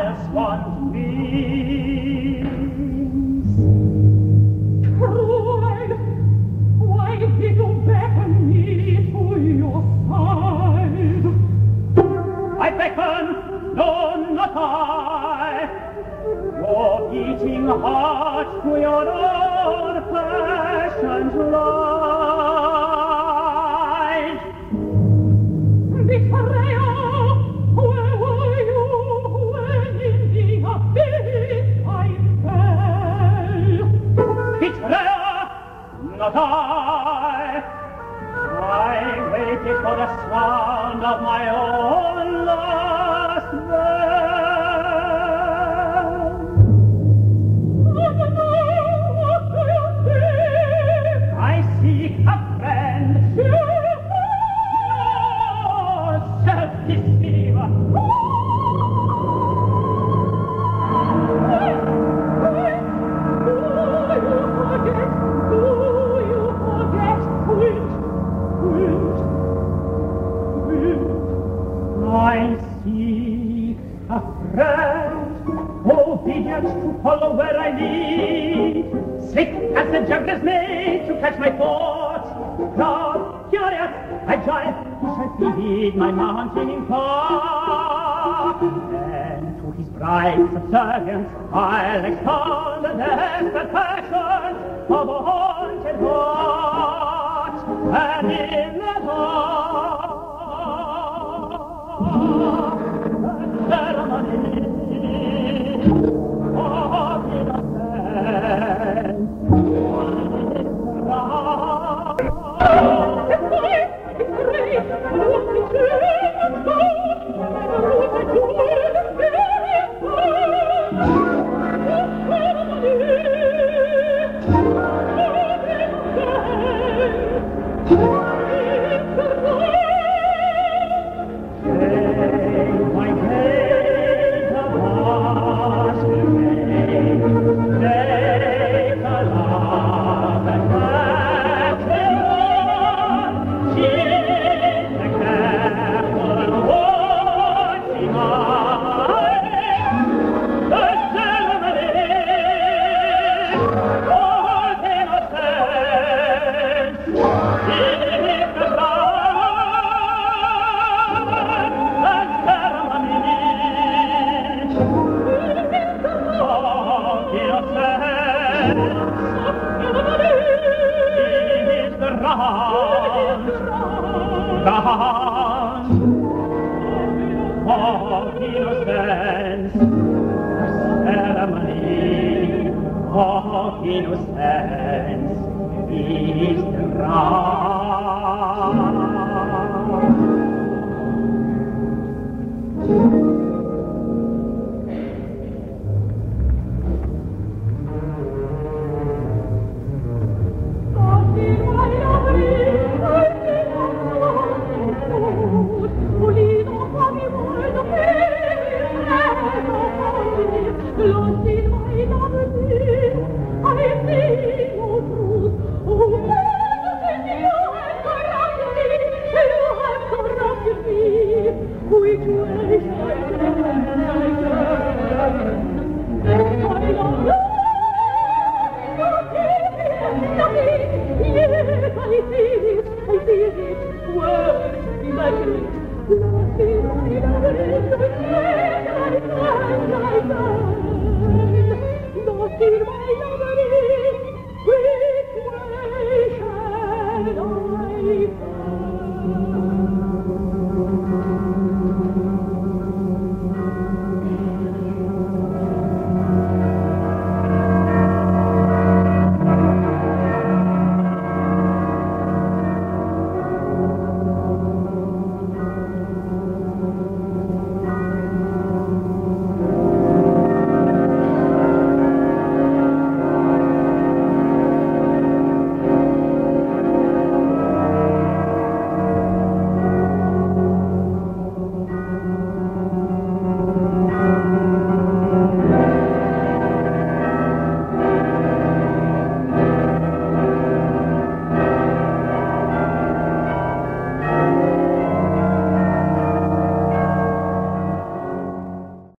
as one means. Cruel, why did you beckon me to your side? I beckon, no, not I. Your beating heart to your own fashioned light. Betrayal, where were you when in the abyss I fell? Betrayal, not I. I waited for the sound of my own last bell. I seek a friend, obedient to follow where I lead. Slick as the juggler's made to catch my thoughts. Proud, curious, agile, who shall feed my mountaining flock. And to his bright subservience, I'll expound the desperate passions of a haunted heart. And in the dark, innocence is wrong.